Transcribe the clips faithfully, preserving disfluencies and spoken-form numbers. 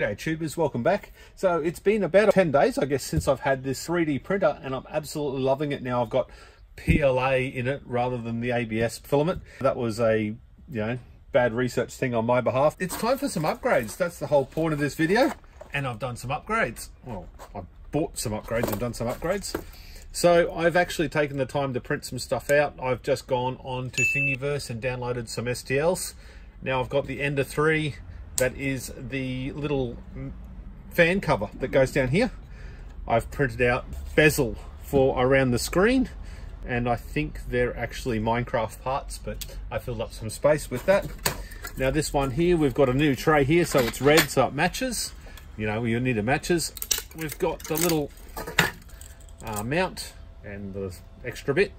G'day tubers, welcome back. So it's been about ten days I guess since I've had this three D printer, and I'm absolutely loving it. Now I've got P L A in it rather than the A B S filament. That was a, you know, bad research thing on my behalf. It's time for some upgrades. That's the whole point of this video, and I've done some upgrades. Well, I bought some upgrades and done some upgrades. So I've actually taken the time to print some stuff out. I've just gone on to Thingiverse and downloaded some S T Ls. Now I've got the Ender three, that is the little fan cover that goes down here. I've printed out bezel for around the screen, and I think they're actually Minecraft parts, but I filled up some space with that. Now this one here, we've got a new tray here, so it's red, so it matches. You know, you need a matches. We've got the little Uh, mount and the extra bit,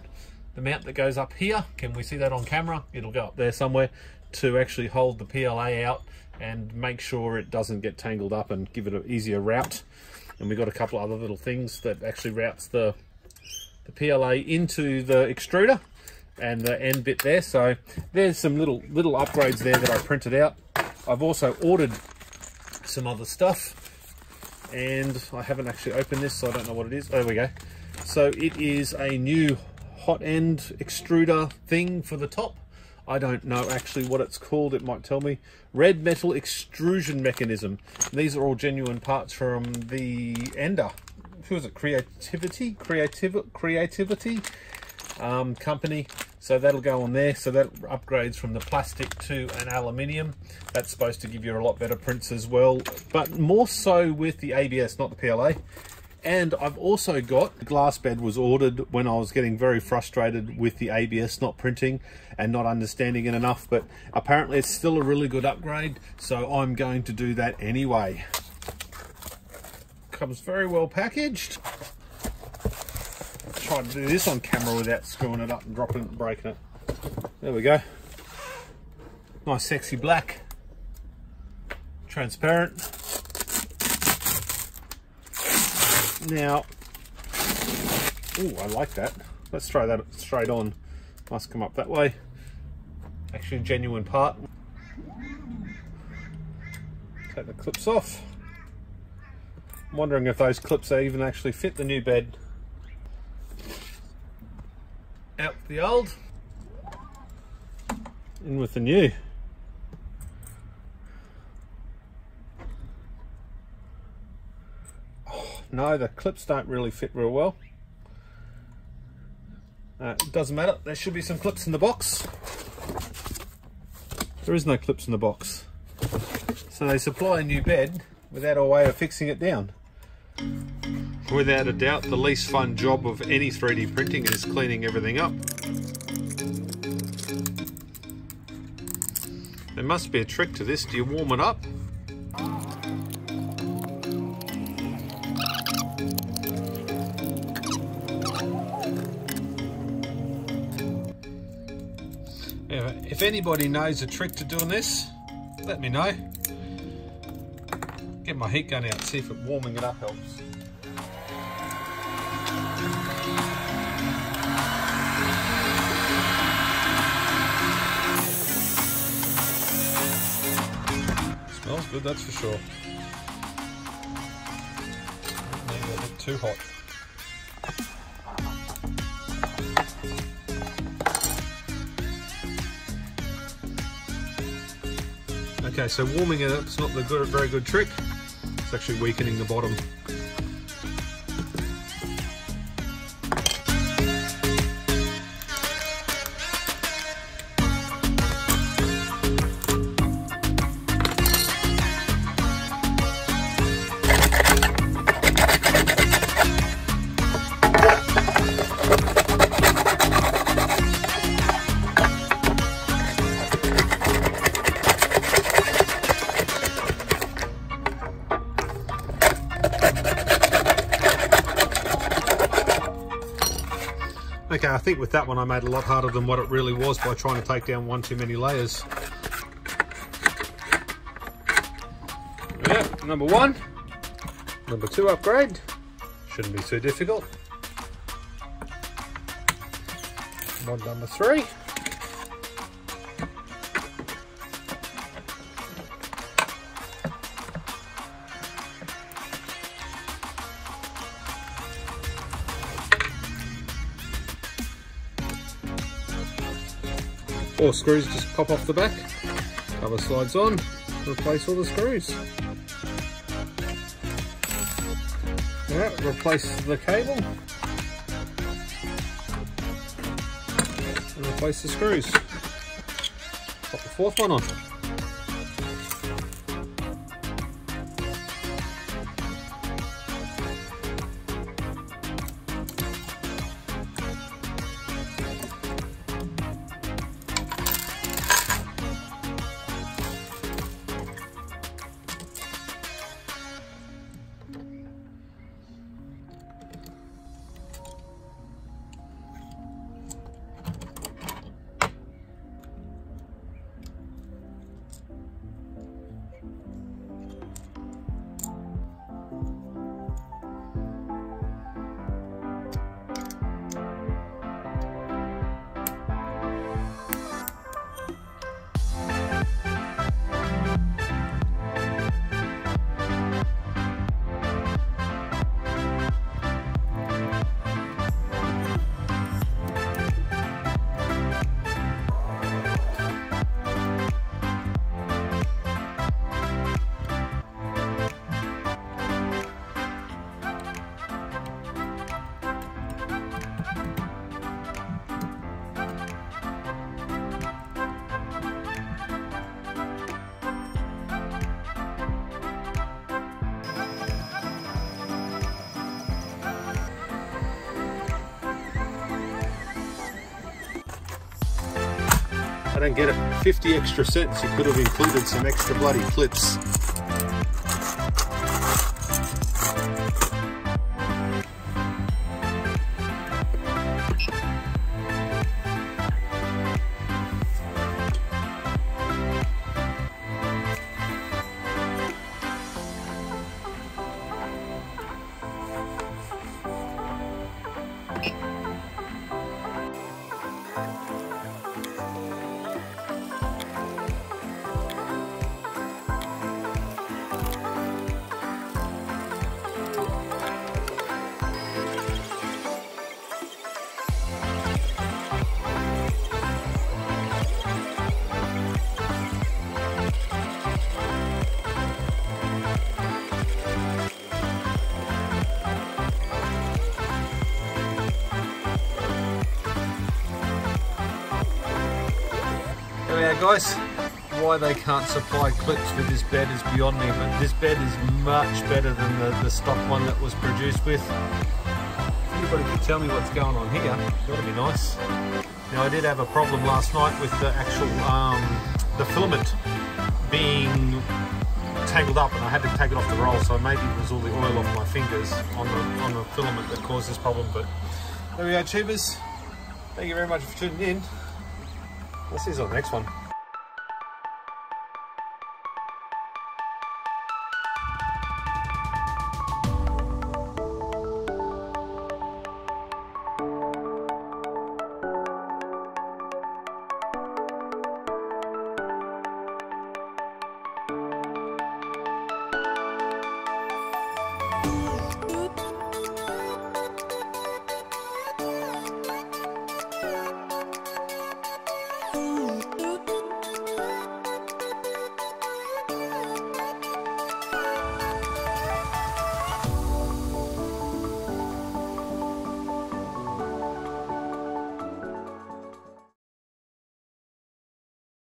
the mount that goes up here. Can we see that on camera? It'll go up there somewhere to actually hold the P L A out and make sure it doesn't get tangled up and give it an easier route. And we've got a couple other little things that actually routes the, the P L A into the extruder and the end bit there. So there's some little little upgrades there that I printed out. I've also ordered some other stuff, and I haven't actually opened this, so I don't know what it is. There we go. So it is a new hot end extruder thing for the top. I don't know actually what it's called. It might tell me. Red metal extrusion mechanism. These are all genuine parts from the Ender. Who is it? Creativity? Creativ Creativity um, company. So that'll go on there. So that upgrades from the plastic to an aluminium. That's supposed to give you a lot better prints as well, but more so with the A B S, not the P L A. And I've also got, the glass bed was ordered when I was getting very frustrated with the A B S not printing and not understanding it enough, but apparently it's still a really good upgrade. So I'm going to do that anyway. Comes very well packaged. Try to do this on camera without screwing it up and dropping it and breaking it. There we go. Nice sexy black. Transparent. Now, ooh, I like that. Let's try that straight on. Must come up that way. Actually a genuine part. Take the clips off. I'm wondering if those clips even actually fit the new bed. Out with the old, in with the new. Oh, no, the clips don't really fit real well. Uh, it doesn't matter, there should be some clips in the box. There is no clips in the box. So they supply a new bed without a way of fixing it down. Without a doubt, the least fun job of any three D printing is cleaning everything up. There must be a trick to this. Do you warm it up? Anyway, if anybody knows a trick to doing this, let me know. Get my heat gun out, see if it warming it up helps. Smells good, that's for sure. Maybe a bit too hot. Okay, so warming it up is not the good, very good trick. It's actually weakening the bottom. Okay, I think with that one I made it a lot harder than what it really was by trying to take down one too many layers. Yep, number one. Number two upgrade. Shouldn't be too difficult. Mod number three. Four screws just pop off the back, cover slides on, replace all the screws. Yeah, replace the cable and replace the screws. Pop the fourth one on. I don't get it. fifty extra cents, you could have included some extra bloody clips. Guys, why they can't supply clips with this bed is beyond me, but this bed is much better than the, the stock one that was produced with. If anybody could tell me what's going on here, that'd be nice. Now I did have a problem last night with the actual um, the filament being tangled up, and I had to take it off the roll, so maybe it was all the oil off my fingers on the, on the filament that caused this problem. But there we go, tubers, thank you very much for tuning in. Let's see you on the next one.